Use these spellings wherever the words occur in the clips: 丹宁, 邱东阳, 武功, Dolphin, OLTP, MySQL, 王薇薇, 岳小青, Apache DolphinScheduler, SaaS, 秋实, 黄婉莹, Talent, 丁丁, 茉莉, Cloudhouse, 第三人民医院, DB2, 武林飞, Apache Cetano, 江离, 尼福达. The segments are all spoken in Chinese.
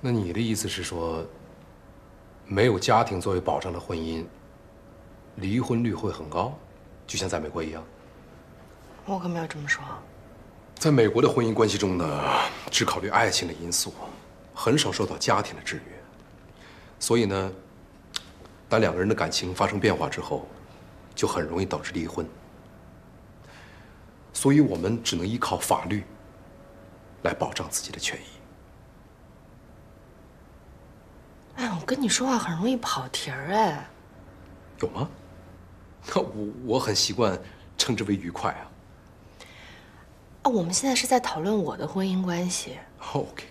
那你的意思是说，没有家庭作为保障的婚姻，离婚率会很高，就像在美国一样？我可没有这么说。在美国的婚姻关系中呢，只考虑爱情的因素，很少受到家庭的制约。所以呢，当两个人的感情发生变化之后，就很容易导致离婚。所以我们只能依靠法律来保障自己的权益。 哎，我跟你说话很容易跑题儿哎。有吗？我很习惯称之为愉快啊。啊，我们现在是在讨论我的婚姻关系。OK。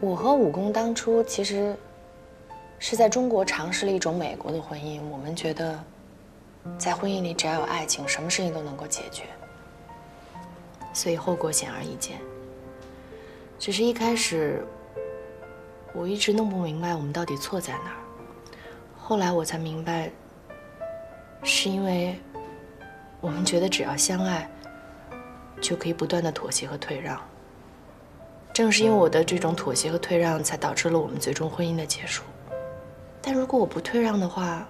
我和武功当初其实是在中国尝试了一种美国的婚姻，我们觉得在婚姻里只要有爱情，什么事情都能够解决，所以后果显而易见。只是一开始。 我一直弄不明白我们到底错在哪儿，后来我才明白，是因为我们觉得只要相爱，就可以不断的妥协和退让。正是因为我的这种妥协和退让，才导致了我们最终婚姻的结束。但如果我不退让的话，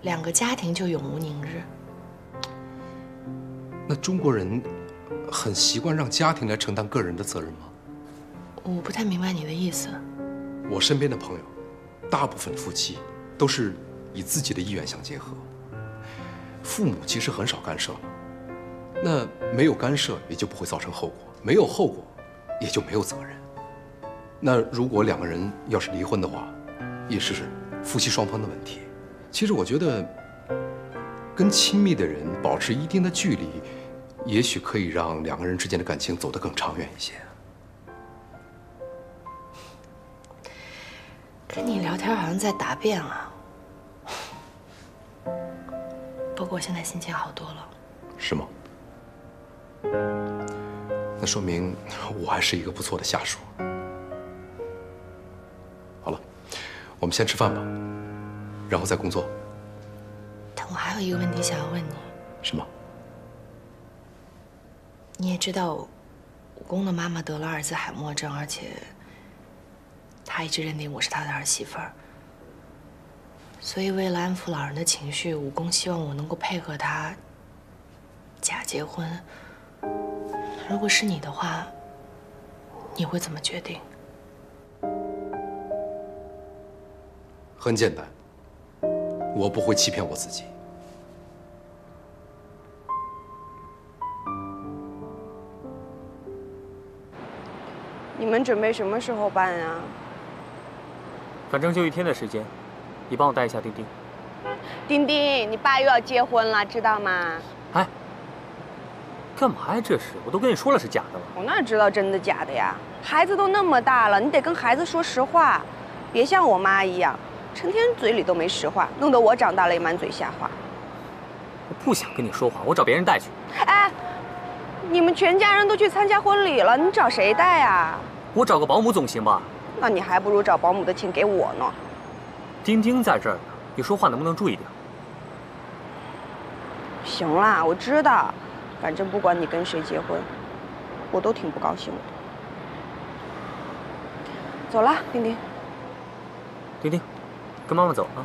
两个家庭就永无宁日。那中国人很习惯让家庭来承担个人的责任吗？我不太明白你的意思。 我身边的朋友，大部分夫妻都是以自己的意愿相结合，父母其实很少干涉了。那没有干涉，也就不会造成后果；没有后果，也就没有责任。那如果两个人要是离婚的话，也是夫妻双方的问题。其实我觉得，跟亲密的人保持一定的距离，也许可以让两个人之间的感情走得更长远一些。 跟你聊天好像在答辩啊，不过我现在心情好多了。是吗？那说明我还是一个不错的下属。好了，我们先吃饭吧，然后再工作。但我还有一个问题想要问你。什么？你也知道，武功的妈妈得了阿尔兹海默症，而且。 他一直认定我是他的儿媳妇儿，所以为了安抚老人的情绪，武功希望我能够配合他假结婚。如果是你的话，你会怎么决定？很简单，我不会欺骗我自己。你们准备什么时候办啊？ 反正就一天的时间，你帮我带一下丁丁。丁丁，你爸又要结婚了，知道吗？哎，干嘛呀？这是我都跟你说了是假的了。我哪知道真的假的呀？孩子都那么大了，你得跟孩子说实话，别像我妈一样，成天嘴里都没实话，弄得我长大了也满嘴瞎话。我不想跟你说话，我找别人带去。哎，你们全家人都去参加婚礼了，你找谁带啊？我找个保姆总行吧？ 那你还不如找保姆的钱给我呢。丁丁在这儿呢，你说话能不能注意点？行啦，我知道。反正不管你跟谁结婚，我都挺不高兴的。走了，丁丁。丁丁，跟妈妈走啊。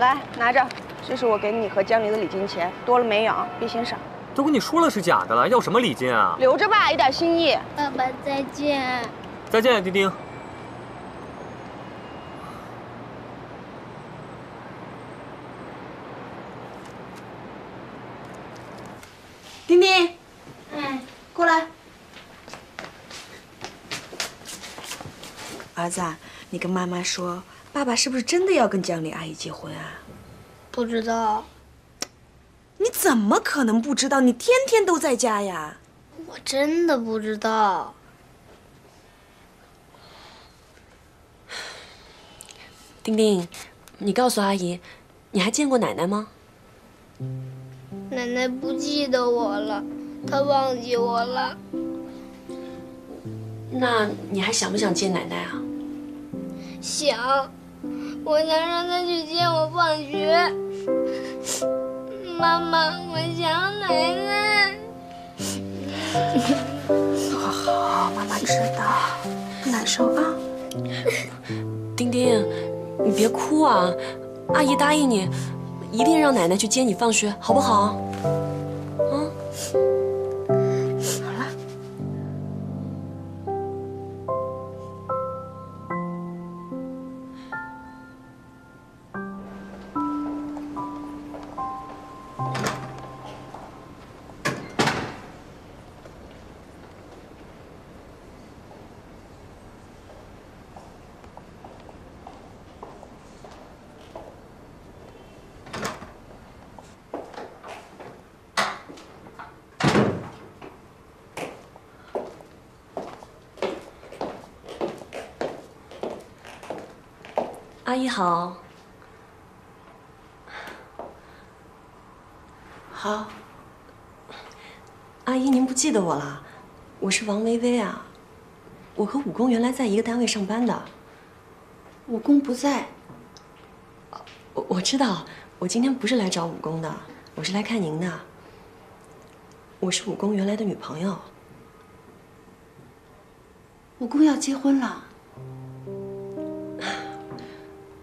来，拿着。 这是我给你和江离的礼金钱，多了没有？别嫌少。都跟你说了是假的了，要什么礼金啊？留着吧，一点心意。爸爸再见。再见，丁丁。丁丁，嗯，过来。儿子，你跟妈妈说，爸爸是不是真的要跟江离阿姨结婚啊？ 不知道，你怎么可能不知道？你天天都在家呀！我真的不知道。丁丁，你告诉阿姨，你还见过奶奶吗？奶奶不记得我了，她忘记我了。那你还想不想见奶奶啊？想，我想让她去接我放学。妈妈，我想奶奶。好好，妈妈知道，不难受啊。丁丁，你别哭啊，阿姨答应你，一定让奶奶去接你放学，好不好？啊？好了。阿姨好，好。阿姨，您不记得我了？我是王薇薇啊，我和武功原来在一个单位上班的。武功不在。我知道，我今天不是来找武功的，我是来看您的。我是武功原来的女朋友。武功要结婚了。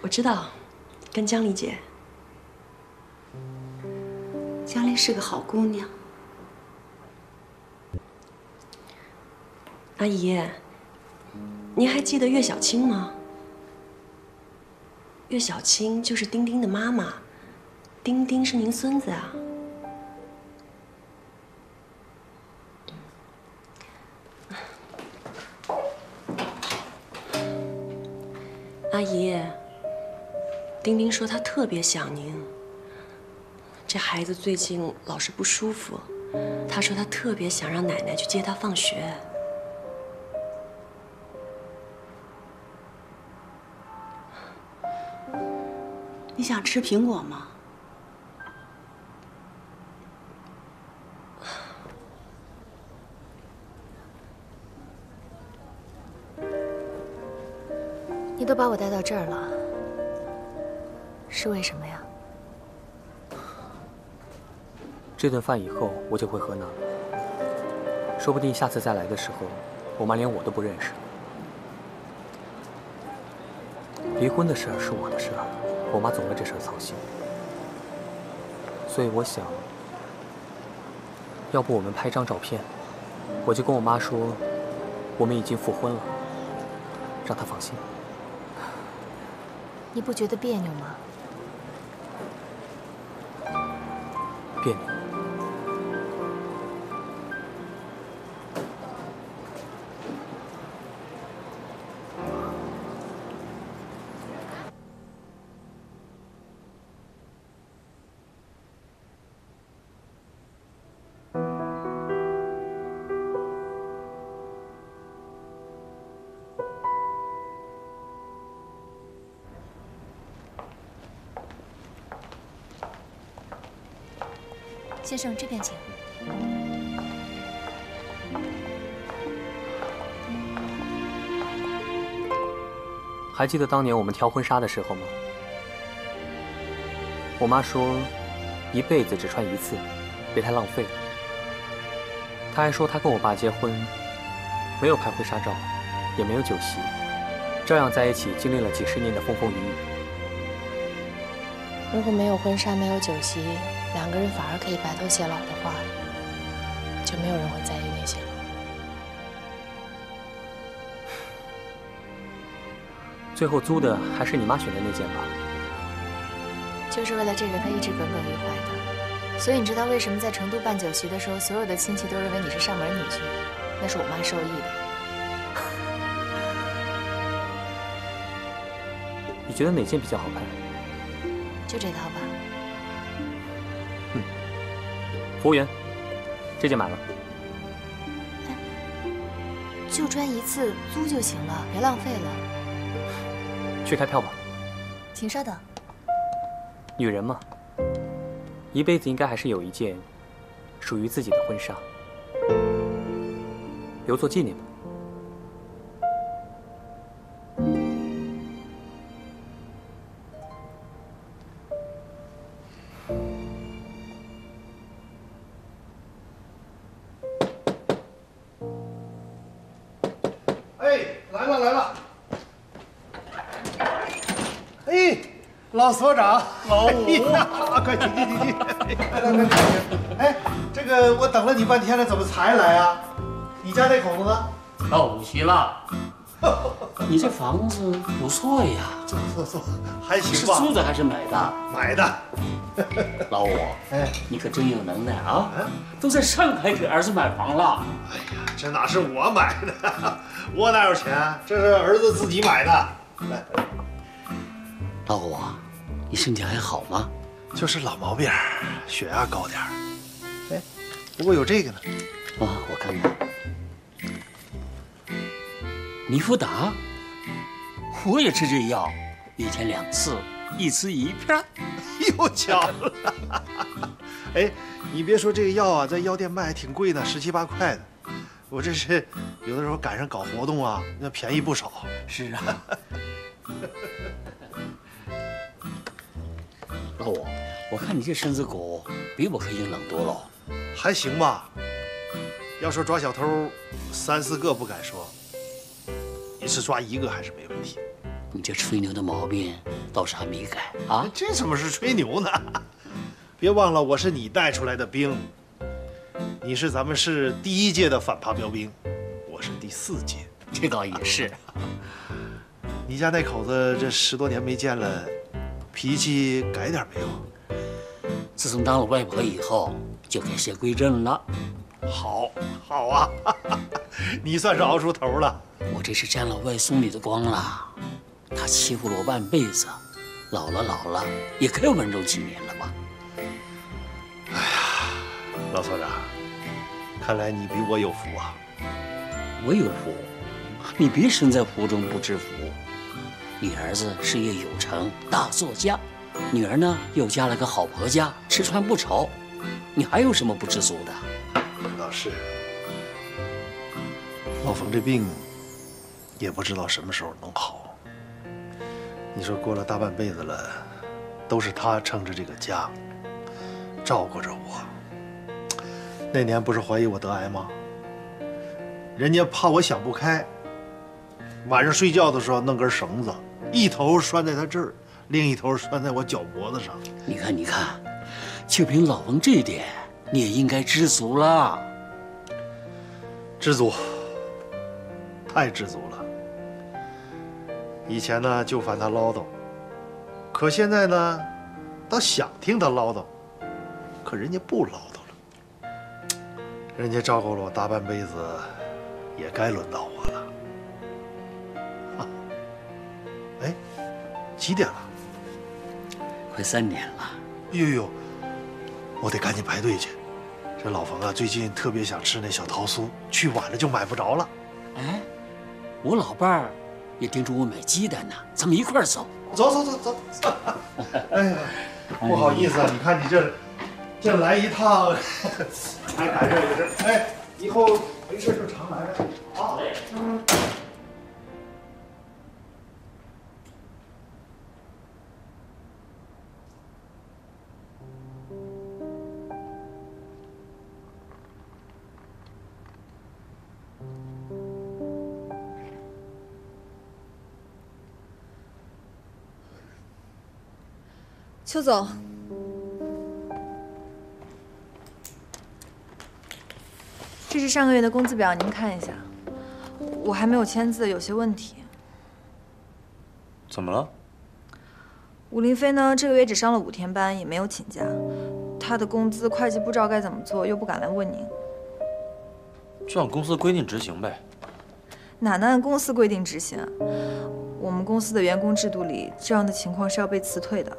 我知道，跟江丽姐。江丽是个好姑娘。阿姨，您还记得岳小青吗？岳小青就是丁丁的妈妈，丁丁是您孙子啊。阿姨。 丁丁说他特别想您。这孩子最近老是不舒服，他说他特别想让奶奶去接他放学。你想吃苹果吗？你都把我带到这儿了。 是为什么呀？这顿饭以后我就回河南了，说不定下次再来的时候，我妈连我都不认识。离婚的事儿是我的事儿，我妈总为这事儿操心，所以我想，要不我们拍张照片，我就跟我妈说，我们已经复婚了，让她放心。你不觉得别扭吗？ 别扭。先生，这边请。还记得当年我们挑婚纱的时候吗？我妈说，一辈子只穿一次，别太浪费了。她还说，她跟我爸结婚，没有拍婚纱照，也没有酒席，照样在一起经历了几十年的风风雨雨。如果没有婚纱，没有酒席。 两个人反而可以白头偕老的话，就没有人会在意那些了。最后租的还是你妈选的那间吧？就是为了这个，她一直耿耿于怀的。所以你知道为什么在成都办酒席的时候，所有的亲戚都认为你是上门女婿？那是我妈授意的。你觉得哪件比较好拍？就这套吧。 服务员，这件买了。哎，就穿一次，租就行了，别浪费了。去开票吧。请稍等。女人嘛，一辈子应该还是有一件属于自己的婚纱，留作纪念吧。哎，老所长，老五，快进。来，哎，这个我等了你半天了，怎么才来啊？你家那口子呢？到五期了。 你这房子不错呀，不错，还行吧？是租的还是买的？买的。老五，哎，你可真有能耐啊！都在上海给儿子买房了。哎呀，这哪是我买的？我哪有钱？这是儿子自己买的。来，老五，你身体还好吗？就是老毛病，血压高点儿。哎，不过有这个呢。啊，我看看。 尼福达，我也吃这药，一天2次，1次1片。又巧了，哎，你别说这个药啊，在药店卖还挺贵的，17、18块的。我这是有的时候赶上搞活动啊，那便宜不少。是啊，老五，我看你这身子骨比我可硬朗多了，还行吧。要说抓小偷，3、4个不敢说。 一次抓1个还是没问题。你这吹牛的毛病倒是还没改啊！这怎么是吹牛呢？别忘了我是你带出来的兵，你是咱们市第1届的反扒标兵，我是第4届。这倒也是。你家那口子这10多年没见了，脾气改点没有？自从当了外婆以后，就改邪归正了。好啊，你算是熬出头了。 我这是沾了外孙女的光了，她欺负了我半辈子，老了也该温柔几年了吧？哎呀，老所长，看来你比我有福啊！我有福，你别身在福中不知福。你儿子事业有成，大作家；女儿呢又嫁了个好婆家，吃穿不愁。你还有什么不知足的？那是，老冯这病。 也不知道什么时候能好。你说过了大半辈子了，都是他撑着这个家，照顾着我。那年不是怀疑我得癌吗？人家怕我想不开，晚上睡觉的时候弄根绳子，一头拴在他这儿，另一头拴在我脚脖子上。你看，就凭老翁这一点，你也应该知足了。知足，太知足了。 以前呢，就烦他唠叨，可现在呢，倒想听他唠叨，可人家不唠叨了。人家照顾了我大半辈子，也该轮到我了。啊，哎，几点了？快3点了。呦，我得赶紧排队去。这老冯啊，最近特别想吃那小桃酥，去晚了就买不着了。哎，我老伴儿。 也叮嘱我买鸡蛋呢，咱们一块儿走。哎呀，不好意思啊，你看你这来一趟，还赶上一个事儿。哎，以后没事就常来呗。好嘞。邱总，这是上个月的工资表，您看一下。我还没有签字，有些问题。怎么了？武林飞呢？这个月只上了5天班，也没有请假。他的工资会计不知道该怎么做，又不敢来问您。就按公司规定执行呗。哪能按公司规定执行啊？我们公司的员工制度里，这样的情况是要被辞退的。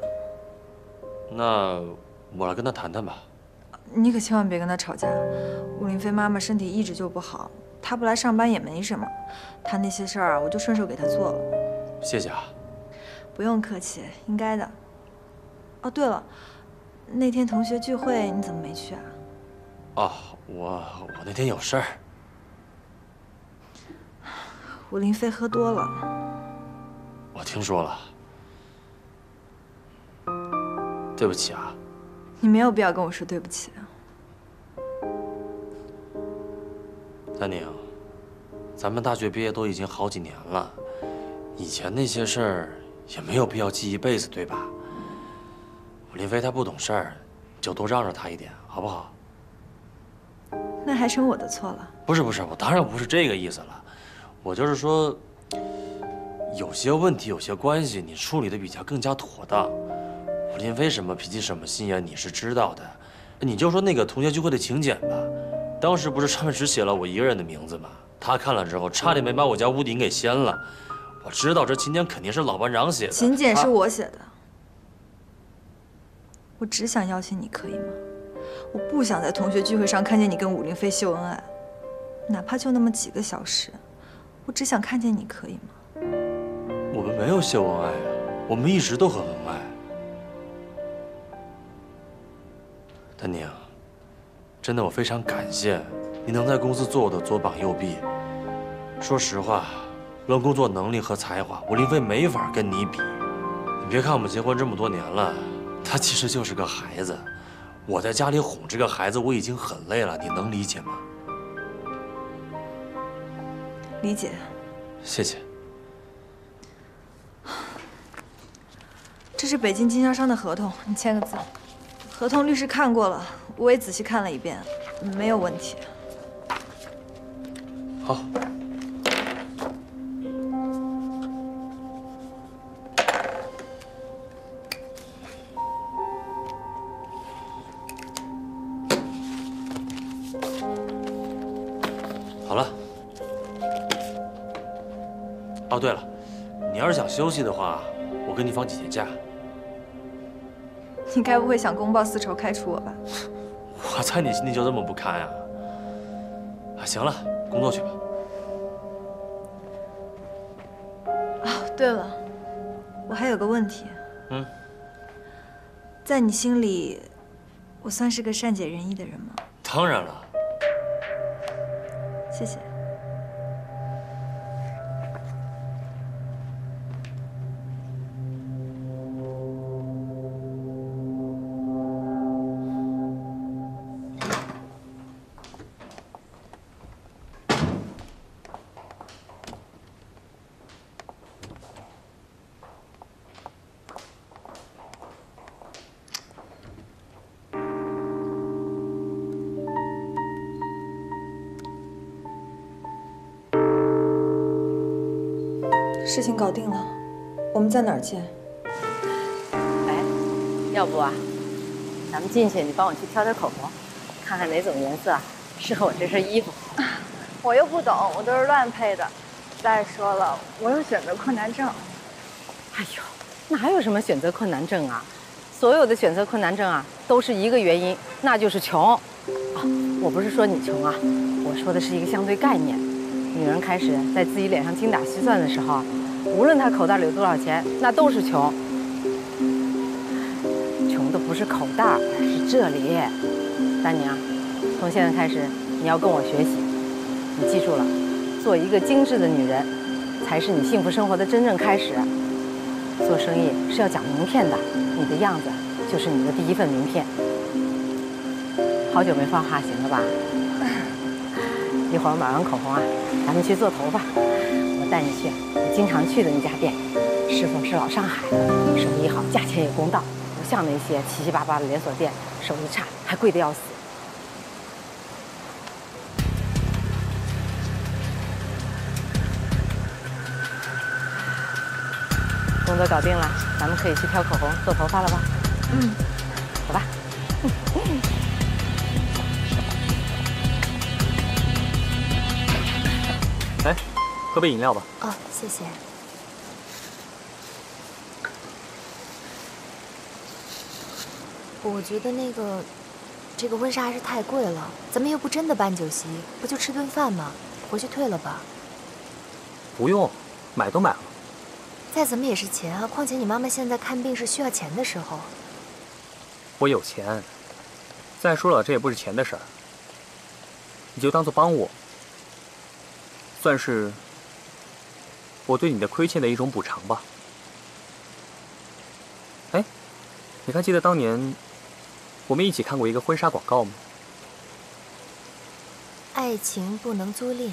那我来跟他谈谈吧。你可千万别跟他吵架。武林飞妈妈身体一直就不好，她不来上班也没什么。她那些事儿我就顺手给她做了。谢谢啊。不用客气，应该的。哦，对了，那天同学聚会你怎么没去啊？哦，我那天有事儿。武林飞喝多了。我听说了。 对不起啊，你没有必要跟我说对不起啊。丹宁，咱们大学毕业都已经好几年了，以前那些事儿也没有必要记一辈子，对吧？我林飞他不懂事儿，就多让着他一点，好不好？那还成我的错了？不是不是，我当然不是这个意思了，我就是说，有些问题、有些关系，你处理的比较更加妥当。我林飞什么脾气、什么心眼，你是知道的。你就说那个同学聚会的请柬吧，当时不是上面只写了我一个人的名字吗？他看了之后，差点没把我家屋顶给掀了。 我知道这请柬肯定是老班长写的，请柬是我写的。我只想邀请你，可以吗？我不想在同学聚会上看见你跟武林飞秀恩爱，哪怕就那么几个小时，我只想看见你，可以吗？我们没有秀恩爱啊，我们一直都很恩爱。丹宁，真的我非常感谢你能在公司做我的左膀右臂。说实话。 论工作能力和才华，我林飞没法跟你比。你别看我们结婚这么多年了，他其实就是个孩子。我在家里哄这个孩子，我已经很累了，你能理解吗？理解。谢谢。这是北京经销商的合同，你签个字。合同律师看过了，我也仔细看了一遍，没有问题。好。 哦，对了，你要是想休息的话，我给你放几天假。你该不会想公报私仇开除我吧？我在你心里就这么不堪呀？啊，行了，工作去吧。哦，对了，我还有个问题。嗯。在你心里，我算是个善解人意的人吗？当然了。谢谢。 事情搞定了，我们在哪儿见？哎，要不啊，咱们进去，你帮我去挑挑口红，看看哪种颜色适合我这身衣服。我又不懂，我都是乱配的。再说了，我有选择困难症。哎呦，哪有什么选择困难症啊？所有的选择困难症啊，都是一个原因，那就是穷。啊，我不是说你穷啊，我说的是一个相对概念。女人开始在自己脸上精打细算的时候。 无论他口袋里有多少钱，那都是穷。穷的不是口袋，是这里。丹宁，从现在开始，你要跟我学习。你记住了，做一个精致的女人，才是你幸福生活的真正开始。做生意是要讲名片的，你的样子就是你的第一份名片。好久没放话型了吧？一会儿买完口红啊，咱们去做头发。 带你去我经常去的那家店，师傅是老上海的，手艺好，价钱也公道，不像那些七七八八的连锁店，手艺差还贵得要死。工作搞定了，咱们可以去挑口红、做头发了吧？嗯，走吧。哎。 喝杯饮料吧。哦，谢谢。我觉得这个婚纱还是太贵了，咱们又不真的办酒席，不就吃顿饭吗？回去退了吧。不用，买都买了。再怎么也是钱啊，况且你妈妈现在看病是需要钱的时候。我有钱。再说了，这也不是钱的事儿。你就当做帮我，算是。 我对你的亏欠的一种补偿吧。哎，你还记得当年我们一起看过一个婚纱广告吗？爱情不能租赁。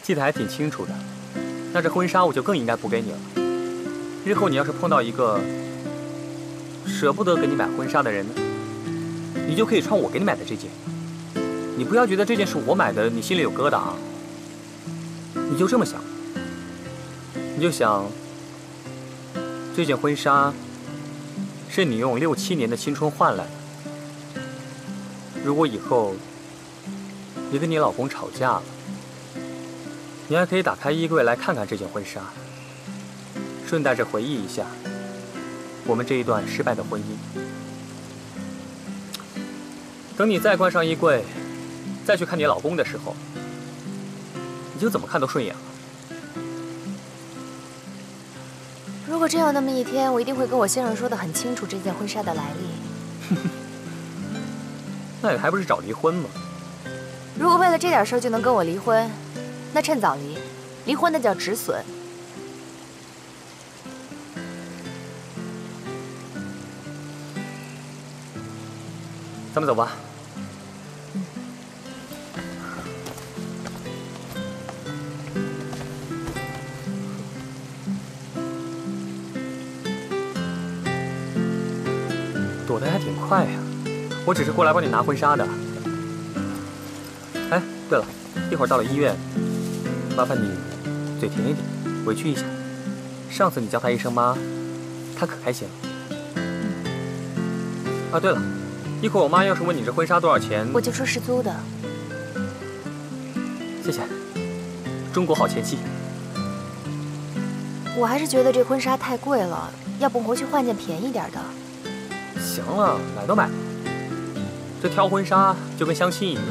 记得还挺清楚的。那这婚纱我就更应该补给你了。日后你要是碰到一个舍不得给你买婚纱的人呢，你就可以穿我给你买的这件。你不要觉得这件是我买的，你心里有疙瘩啊。你就这么想，你就想这件婚纱是你用6、7年的青春换来的。 如果以后你跟你老公吵架了，你还可以打开衣柜来看看这件婚纱，顺带着回忆一下我们这一段失败的婚姻。等你再关上衣柜，再去看你老公的时候，你就怎么看都顺眼了。如果真有那么一天，我一定会跟我先生说得很清楚这件婚纱的来历。那你还不是找离婚吗？如果为了这点事儿就能跟我离婚，那趁早离，离婚那叫止损。咱们走吧。嗯。躲得还挺快呀。 我只是过来帮你拿婚纱的。哎，对了，一会儿到了医院，麻烦你嘴甜一点，委屈一下。上次你叫她一声妈，她可开心了。啊，对了，一会儿我妈要是问你这婚纱多少钱，我就说是租的。谢谢，中国好前妻。我还是觉得这婚纱太贵了，要不回去换件便宜点的。行了，买都买了。 这挑婚纱就跟相亲一样，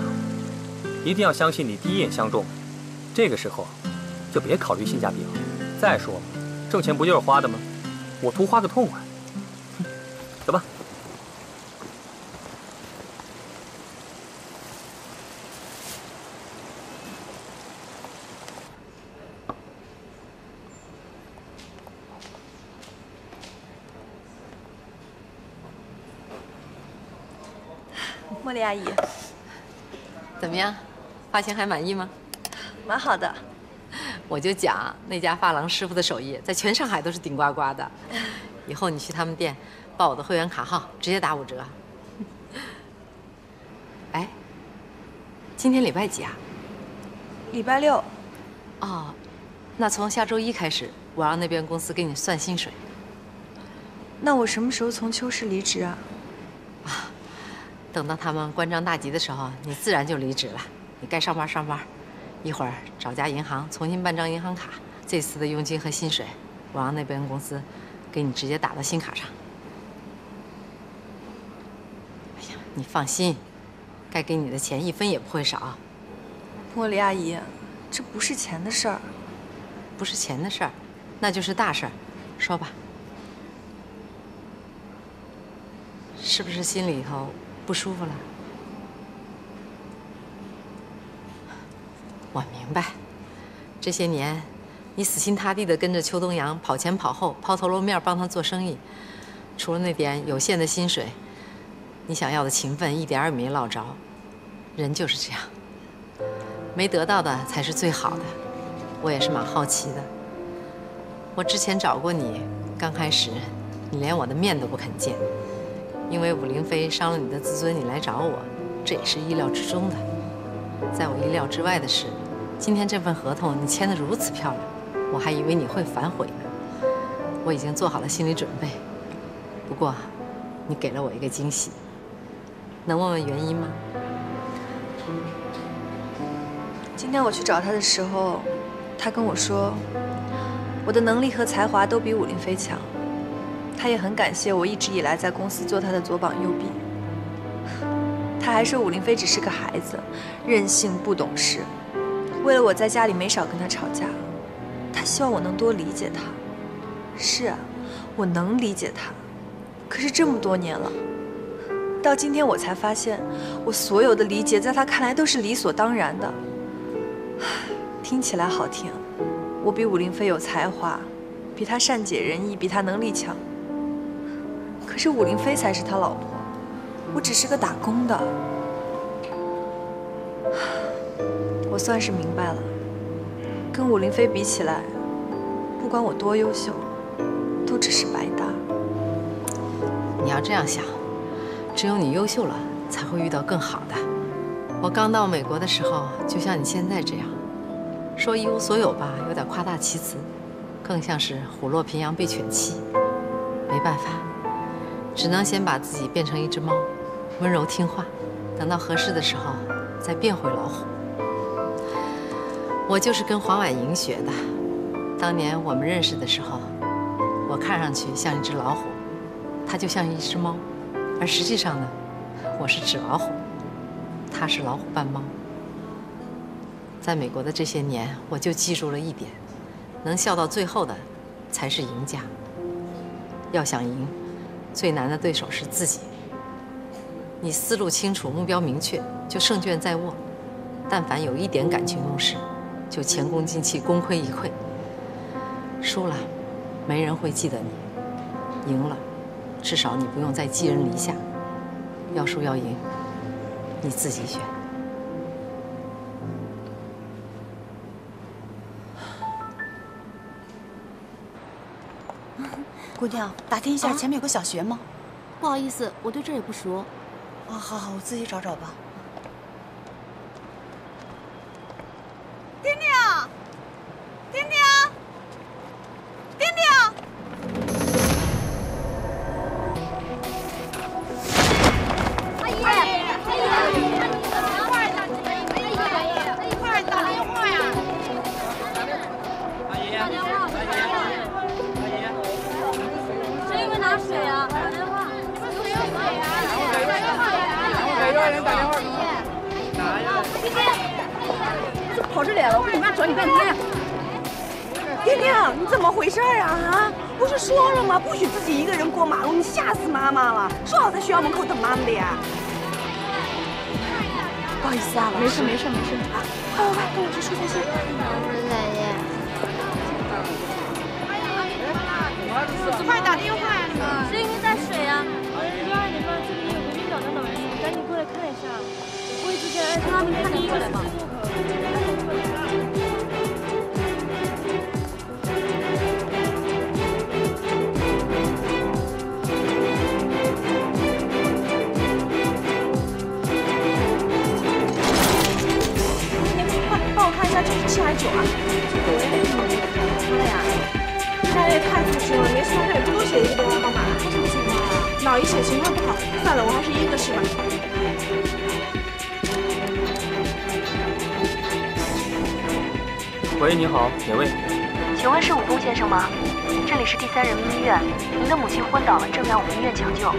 一定要相信你第一眼相中，这个时候就别考虑性价比了。再说了，挣钱不就是花的吗？我图花个痛快。走吧。茉莉阿姨，怎么样？发型还满意吗？蛮好的。我就讲那家发廊师傅的手艺，在全上海都是顶呱呱的。以后你去他们店报我的会员卡号，直接打5折。哎，今天礼拜几啊？礼拜6。哦，那从下周一开始，我让那边公司给你算薪水。那我什么时候从秋实离职啊？ 等到他们关张大吉的时候，你自然就离职了。你该上班上班，一会儿找家银行重新办张银行卡。这次的佣金和薪水，我让那边公司给你直接打到新卡上。哎呀，你放心，该给你的钱一分也不会少。茉莉阿姨，这不是钱的事儿，不是钱的事儿，那就是大事儿。说吧，是不是心里头？ 不舒服了，我明白。这些年，你死心塌地的跟着邱东阳跑前跑后、抛头露面帮他做生意，除了那点有限的薪水，你想要的勤奋一点也没捞着。人就是这样，没得到的才是最好的。我也是蛮好奇的。我之前找过你，刚开始你连我的面都不肯见。 因为武林飞伤了你的自尊，你来找我，这也是意料之中的。在我意料之外的是，今天这份合同你签得如此漂亮，我还以为你会反悔呢。我已经做好了心理准备，不过你给了我一个惊喜，能问问原因吗？今天我去找他的时候，他跟我说，我的能力和才华都比武林飞强。 他也很感谢我一直以来在公司做他的左膀右臂。他还说武林飞只是个孩子，任性不懂事。为了我在家里没少跟他吵架，他希望我能多理解他。是啊，我能理解他，可是这么多年了，到今天我才发现，我所有的理解在他看来都是理所当然的。听起来好听，我比武林飞有才华，比他善解人意，比他能力强。 可是武林飞才是他老婆，我只是个打工的。我算是明白了，跟武林飞比起来，不管我多优秀，都只是白搭。你要这样想，只有你优秀了，才会遇到更好的。我刚到美国的时候，就像你现在这样，说一无所有吧，有点夸大其词，更像是虎落平阳被犬欺。没办法，只能先把自己变成一只猫，温柔听话，等到合适的时候再变回老虎。 我就是跟黄婉莹学的。当年我们认识的时候，我看上去像一只老虎，她就像一只猫，而实际上呢，我是纸老虎，她是老虎扮猫。在美国的这些年，我就记住了一点：能笑到最后的，才是赢家。要想赢，最难的对手是自己。你思路清楚，目标明确，就胜券在握；但凡有一点感情用事， 就前功尽弃，功亏一篑。输了，没人会记得你；赢了，至少你不用再寄人篱下。要输要赢，你自己选。姑娘，打听一下前面有个小学吗？不好意思，我对这也不熟。啊，好好，我自己找找吧。 喂，你好，哪位？请问是武东先生吗？这里是第三人民医院，您的母亲昏倒了，正在我们医院抢救，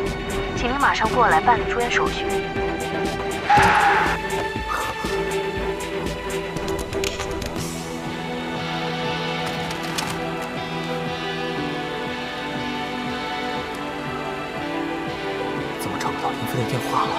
请您马上过来办理出院手续。怎么找不到林飞的电话了？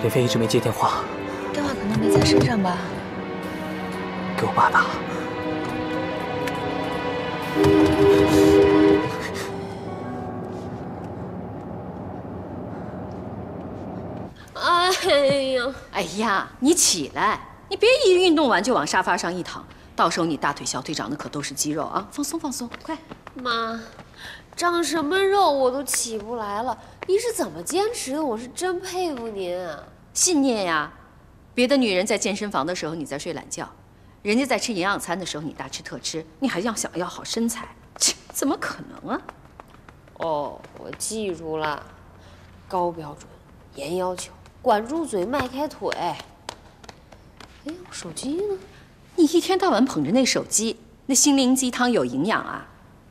林飞一直没接电话，电话可能没在身上吧。给我爸打。哎呀，哎呀，你起来，你别一运动完就往沙发上一躺，到时候你大腿、小腿长的可都是肌肉啊！放松放松，快。妈，长什么肉我都起不来了，您是怎么坚持的？我是真佩服您啊！ 信念呀，别的女人在健身房的时候你在睡懒觉，人家在吃营养餐的时候你大吃特吃，你还要想要好身材，切，怎么可能啊？哦，我记住了，高标准，严要求，管住嘴，迈开腿。哎，我手机呢？你一天到晚捧着那手机，那心灵鸡汤有营养啊？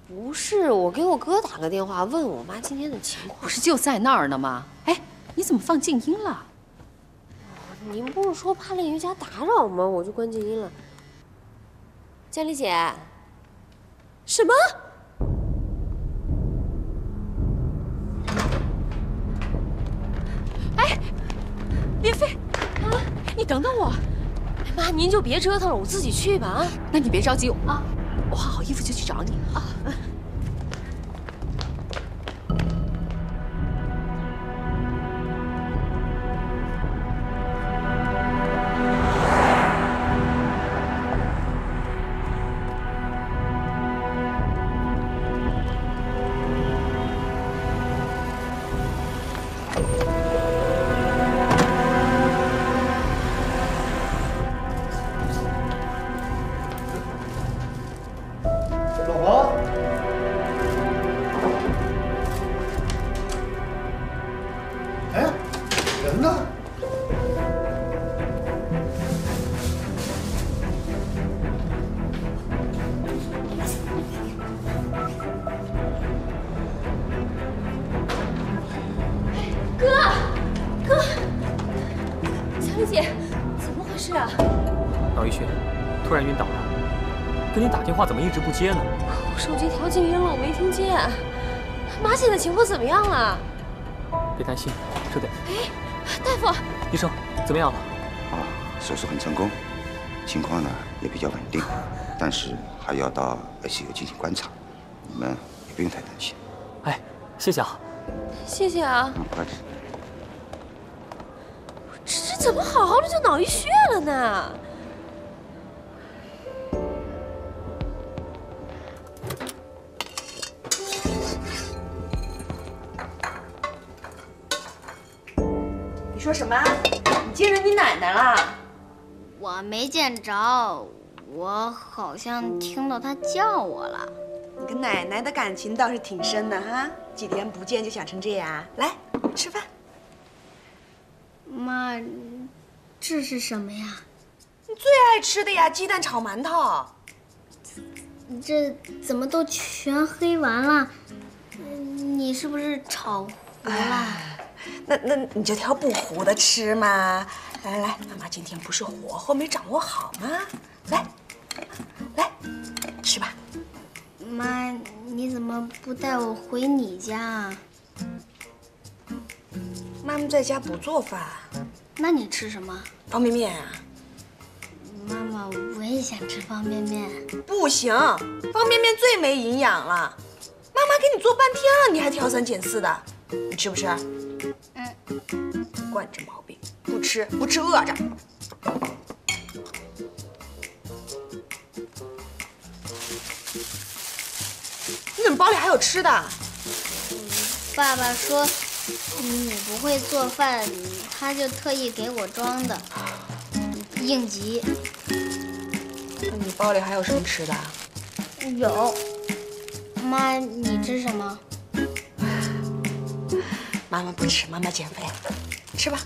不是，我给我哥打个电话，问我妈今天的情况。不是就在那儿呢吗？哎，你怎么放静音了？您不是说怕练瑜伽打扰吗？我就关静音了。江丽姐，什么？ 林飞，啊，你等等我，妈，您就别折腾了，我自己去吧啊。那你别着急啊，我换好衣服就去找你啊。话怎么一直不接呢？我手机调静音了，我没听见。妈，现在情况怎么样了？别担心，稍等。哎，大夫，医生怎么样了？啊，手术很成功，情况呢也比较稳定，但是还要到 ICU 进行观察。你们也不用太担心。哎，谢谢啊。谢谢啊。嗯，不客气。这怎么好好的就脑溢血了呢？ 说什么？你见着你奶奶了？我没见着，我好像听到她叫我了。你跟奶奶的感情倒是挺深的哈，几天不见就想成这样。来，吃饭。妈，这是什么呀？你最爱吃的呀，鸡蛋炒馒头。这怎么都全黑完了？你是不是炒糊了？ 那你就挑不糊的吃嘛！来来来，妈妈今天不是火候没掌握好吗？来，来，吃吧。妈，你怎么不带我回你家啊？妈妈在家不做饭。那你吃什么？方便面啊。妈妈，我也想吃方便面。不行，方便面最没营养了。妈妈给你做半天了，你还挑三拣四的，你吃不吃？ 惯着毛病，不吃饿着。你怎么包里还有吃的？爸爸说你不会做饭，他就特意给我装的，应急。那你包里还有什么吃的？有。妈，你吃什么？ 妈妈不吃，妈妈减肥，吃吧。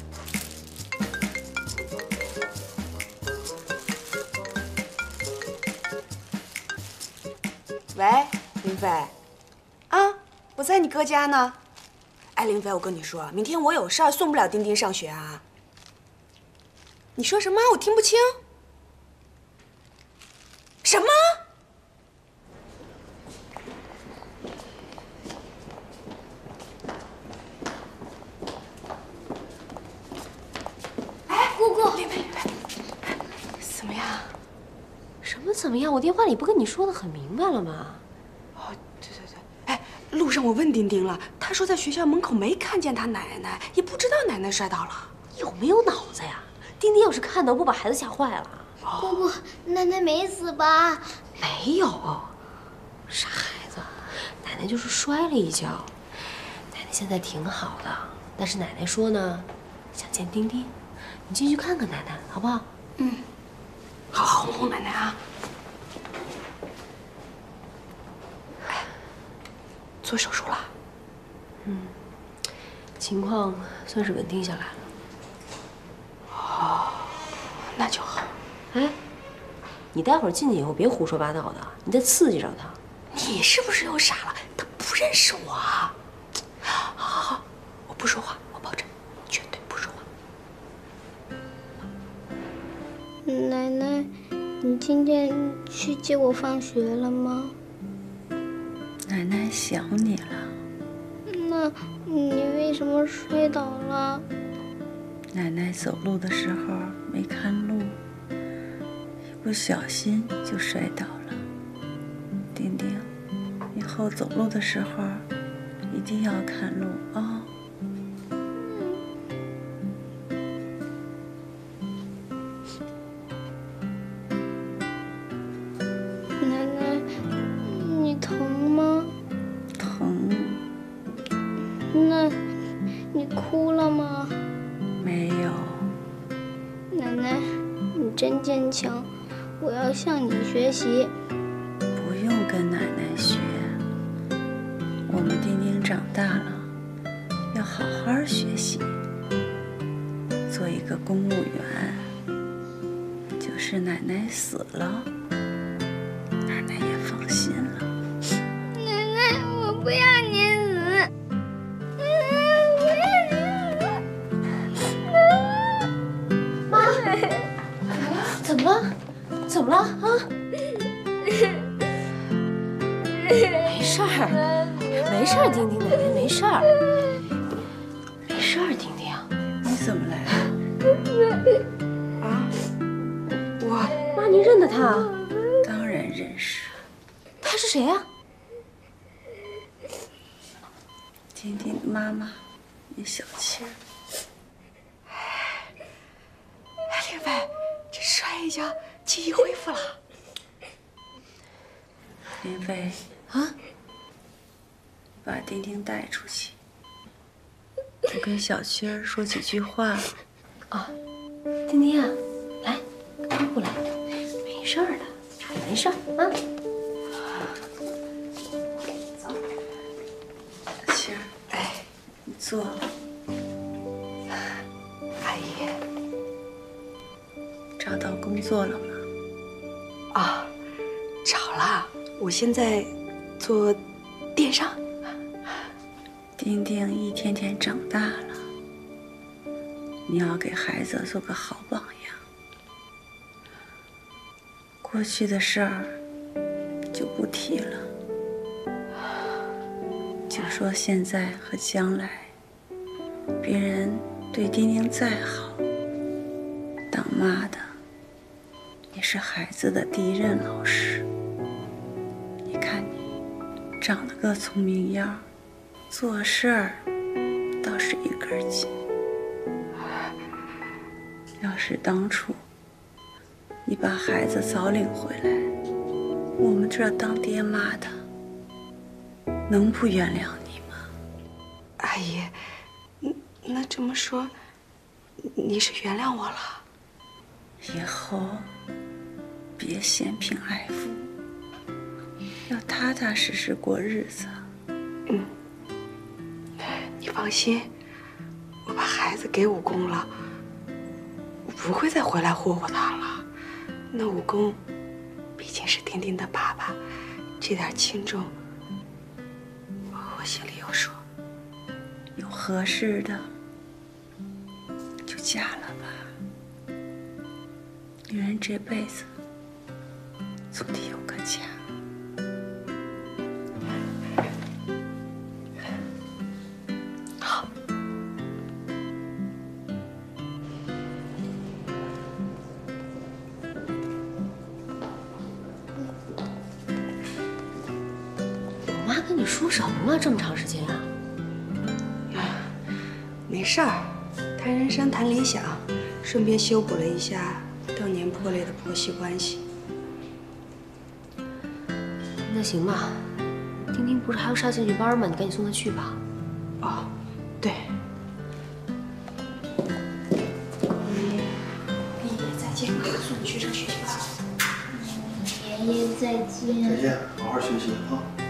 喂，林飞，啊，我在你哥家呢。哎，林飞，我跟你说，明天我有事儿，送不了丁丁上学啊。你说什么？我听不清。什么？ 怎么样？我电话里不跟你说的很明白了吗？哦，对对对，哎，路上我问丁丁了，他说在学校门口没看见他奶奶，也不知道奶奶摔倒了。有没有脑子呀？丁丁要是看到，不把孩子吓坏了？姑姑，奶奶没死吧？没有，傻孩子，奶奶就是摔了一跤。奶奶现在挺好的，但是奶奶说呢，想见丁丁，你进去看看奶奶，好不好？嗯，好好哄哄奶奶啊。 做手术了，嗯，情况算是稳定下来了。哦，那就好。哎，你待会儿进去以后别胡说八道的，你再刺激着他。你是不是又傻了？他不认识我。好，好，好，我不说话，我保证，绝对不说话。奶奶，你今天去接我放学了吗？奶奶想你了。那你为什么摔倒了？奶奶走路的时候没看路，一不小心就摔倒了。丁丁，以后走路的时候一定要看路啊。奶奶，你疼吗？疼。那你哭了吗？没有。奶奶，你真坚强，我要向你学习。不用跟奶奶学，我们丁丁长大了，要好好学习，做一个公务员。就是奶奶死了，奶奶也放心了。奶奶，我不要你死！奶奶，我不要你死！妈，怎么了？怎么了啊？没事儿，没事儿，丁丁，奶奶没事儿，没事儿，丁丁，你怎么来了？啊？我妈，您认得他啊？认识他是谁呀？丁丁的妈妈，你小七。哎，玲妹，这摔一跤，记忆恢复了。玲妹啊，把丁丁带出去，我跟小七儿说几句话。啊，丁丁啊，来，快过来，没事儿的。没事啊，走。小七儿，哎，你坐了。阿姨，找到工作了吗？啊，找了，我现在做电商。丁丁一天天长大了，你要给孩子做个好榜样。过去的事儿就不提了，就说现在和将来。别人对丁丁再好，当妈的也是孩子的第一任老师。你看你长得个聪明样儿，做事儿倒是一根筋。要是当初你把孩子早领回来，我们这当爹妈的能不原谅你吗？阿姨，那这么说，你是原谅我了？以后别嫌贫爱富，要踏踏实实过日子。嗯，你放心，我把孩子给武功了，我不会再回来霍霍他了。那武功毕竟是丁丁的爸爸，这点轻重我心里有数。有合适的就嫁了吧，女人这辈子总得有个家。你说什么呢？这么长时间啊？没事儿，谈人生，谈理想，顺便修补了一下当年破裂的婆媳关系。那行吧，丁丁不是还要上兴趣班吗？你赶紧送他去吧。哦，对。爷爷再见，我送你去上学习班。爷爷再见。再见，好好学习啊。